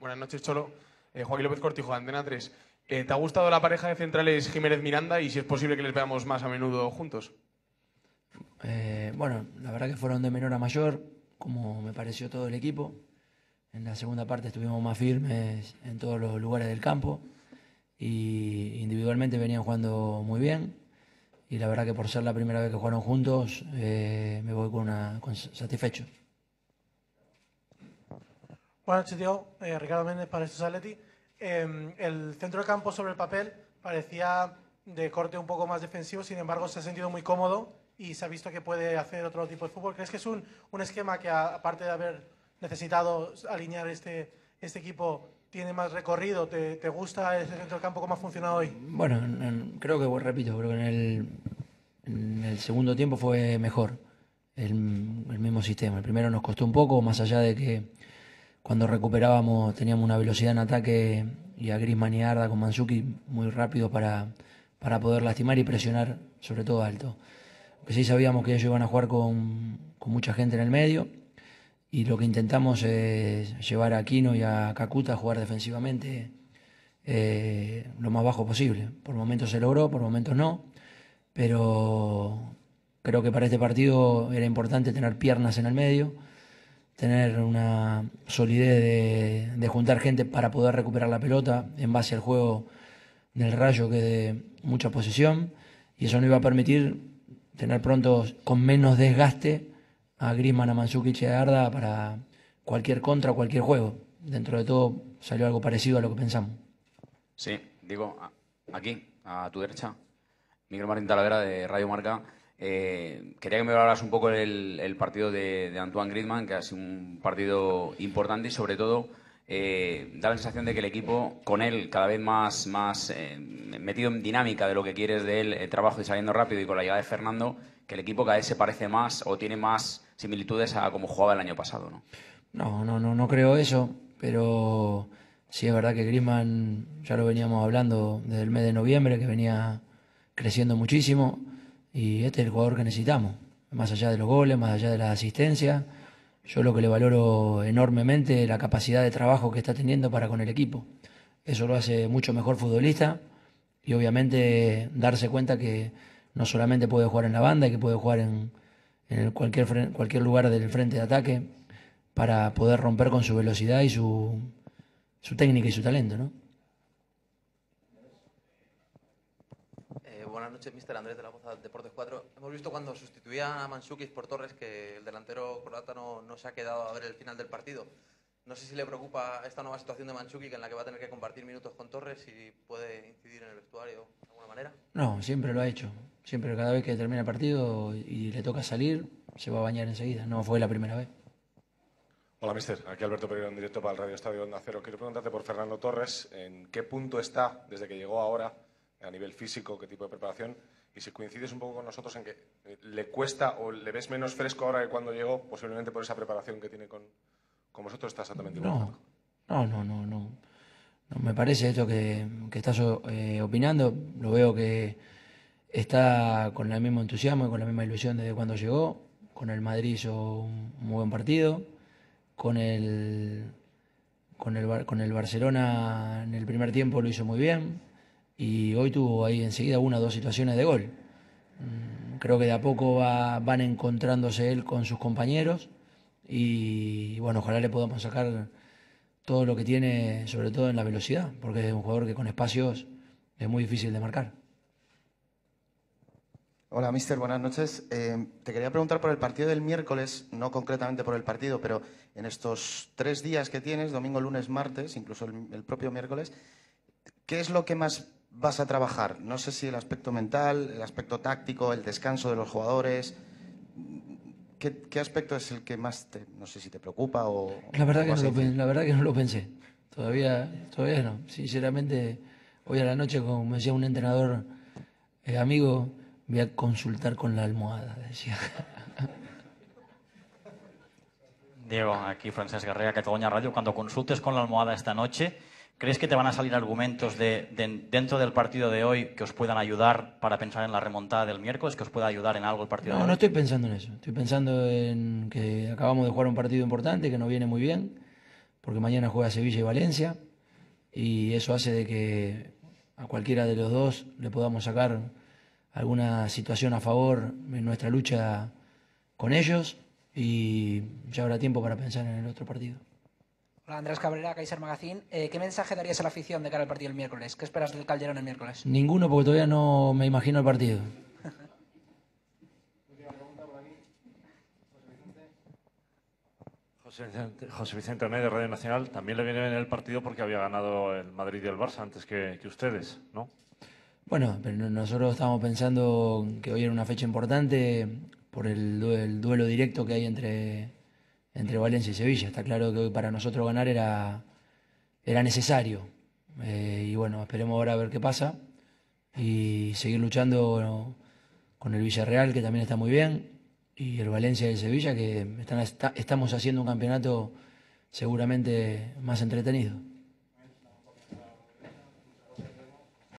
Buenas noches, Cholo. Joaquín López Cortijo, Antena 3. ¿Te ha gustado la pareja de centrales Jiménez Miranda y si es posible que les veamos más a menudo juntos? Bueno, la verdad que fueron de menor a mayor, como me pareció todo el equipo. En la segunda parte estuvimos más firmes en todos los lugares del campo y individualmente venían jugando muy bien. Y la verdad que por ser la primera vez que jugaron juntos, me voy con satisfecho. Buenas noches, Diego. Ricardo Méndez para Estos Atleti. El centro de campo sobre el papel parecía de corte un poco más defensivo, sin embargo se ha sentido muy cómodo y se ha visto que puede hacer otro tipo de fútbol. ¿Crees que es un esquema que, aparte de haber necesitado alinear este equipo, tiene más recorrido? ¿Te gusta ese centro del campo? ¿Cómo ha funcionado hoy? Bueno, creo que en el segundo tiempo fue mejor el mismo sistema. El primero nos costó un poco, más allá de que cuando recuperábamos teníamos una velocidad en ataque y a Griezmann y Arda con Mandzukic muy rápido para poder lastimar y presionar, sobre todo alto. Porque sí sabíamos que ellos iban a jugar con mucha gente en el medio. Y lo que intentamos es llevar a Aquino y a Kakuta a jugar defensivamente lo más bajo posible. Por momentos se logró, por momentos no. Pero creo que para este partido era importante tener piernas en el medio, tener una solidez de juntar gente para poder recuperar la pelota en base al juego del Rayo, que de mucha posesión. Y eso nos iba a permitir tener pronto con menos desgaste a Griezmann, a Mandzukic y a Arda para cualquier contra, cualquier juego. Dentro de todo salió algo parecido a lo que pensamos. Sí, digo, aquí, a tu derecha, Miguel Martín Talavera de Radio Marca. Quería que me hablaras un poco el partido de Antoine Griezmann, que ha sido un partido importante y sobre todo da la sensación de que el equipo, con él cada vez más metido en dinámica de lo que quieres de él, el trabajo y saliendo rápido, y con la llegada de Fernando, que el equipo cada vez se parece más o tiene más similitudes a como jugaba el año pasado, ¿no? No creo eso, pero sí es verdad que Griezmann, ya lo veníamos hablando desde el mes de noviembre, que venía creciendo muchísimo, y este es el jugador que necesitamos, más allá de los goles, más allá de las asistencias. Yo lo que le valoro enormemente es la capacidad de trabajo que está teniendo para con el equipo. Eso lo hace mucho mejor futbolista y obviamente darse cuenta que no solamente puede jugar en la banda, y que puede jugar en cualquier lugar del frente de ataque para poder romper con su velocidad y su técnica y su talento, ¿no? Buenas noches, mister Andrés de la Boza, Deportes 4. Hemos visto cuando sustituía a Mandzukic por Torres que el delantero croata no se ha quedado a ver el final del partido. No sé si le preocupa esta nueva situación de Mandzukic en la que va a tener que compartir minutos con Torres y puede incidir en el vestuario de alguna manera. No, siempre lo ha hecho. Siempre, cada vez que termina el partido y le toca salir, se va a bañar enseguida. No fue la primera vez. Hola, mister. Aquí Alberto Pereira en directo para el Radio Estadio Onda Cero. Quiero preguntarte por Fernando Torres. ¿En qué punto está desde que llegó ahora a nivel físico? ¿Qué tipo de preparación? Y si coincides un poco con nosotros en que le cuesta o le ves menos fresco ahora que cuando llegó, posiblemente por esa preparación que tiene con vosotros, está exactamente igual. No me parece esto que estás opinando. Lo veo que está con el mismo entusiasmo y con la misma ilusión desde cuando llegó. Con el Madrid hizo un muy buen partido. Con el Barcelona en el primer tiempo lo hizo muy bien. Y hoy tuvo ahí enseguida una o dos situaciones de gol. Creo que de a poco van encontrándose él con sus compañeros. Y bueno, ojalá le podamos sacar todo lo que tiene, sobre todo en la velocidad, porque es un jugador que con espacios es muy difícil de marcar. Hola, mister, buenas noches. Te quería preguntar por el partido del miércoles, no concretamente por el partido, pero en estos 3 días que tienes, domingo, lunes, martes, incluso el propio miércoles, ¿qué es lo que más vas a trabajar? No sé si el aspecto mental, el aspecto táctico, el descanso de los jugadores. ¿Qué aspecto es el que más te, no sé si te preocupa o...? La verdad que no lo pensé. Todavía no. Sinceramente, hoy a la noche, como me decía un entrenador amigo, voy a consultar con la almohada, decía. Diego, aquí Francesc Garriga, Catalunya Radio. Cuando consultes con la almohada esta noche, ¿Crees que te van a salir argumentos dentro del partido de hoy que os puedan ayudar para pensar en la remontada del miércoles, que os pueda ayudar en algo el partido de hoy? No estoy pensando en eso. Estoy pensando en que acabamos de jugar un partido importante que nos viene muy bien, porque mañana juega Sevilla y Valencia, y eso hace de que a cualquiera de los dos le podamos sacar alguna situación a favor en nuestra lucha con ellos, y ya habrá tiempo para pensar en el otro partido. Hola, Andrés Cabrera, Kaiser Magazine. ¿Qué mensaje darías a la afición de cara al partido el miércoles? ¿Qué esperas del Calderón el miércoles? Ninguno, porque todavía no me imagino el partido. Última pregunta por aquí. José Vicente Medio, Radio Nacional. También le viene bien el partido porque había ganado el Madrid y el Barça antes que ustedes, ¿no? Bueno, pero nosotros estábamos pensando que hoy era una fecha importante por el duelo directo que hay entre Valencia y Sevilla. Está claro que hoy para nosotros ganar era necesario. Y bueno, esperemos ahora a ver qué pasa y seguir luchando, bueno, con el Villarreal, que también está muy bien, y el Valencia y el Sevilla, que estamos haciendo un campeonato seguramente más entretenido.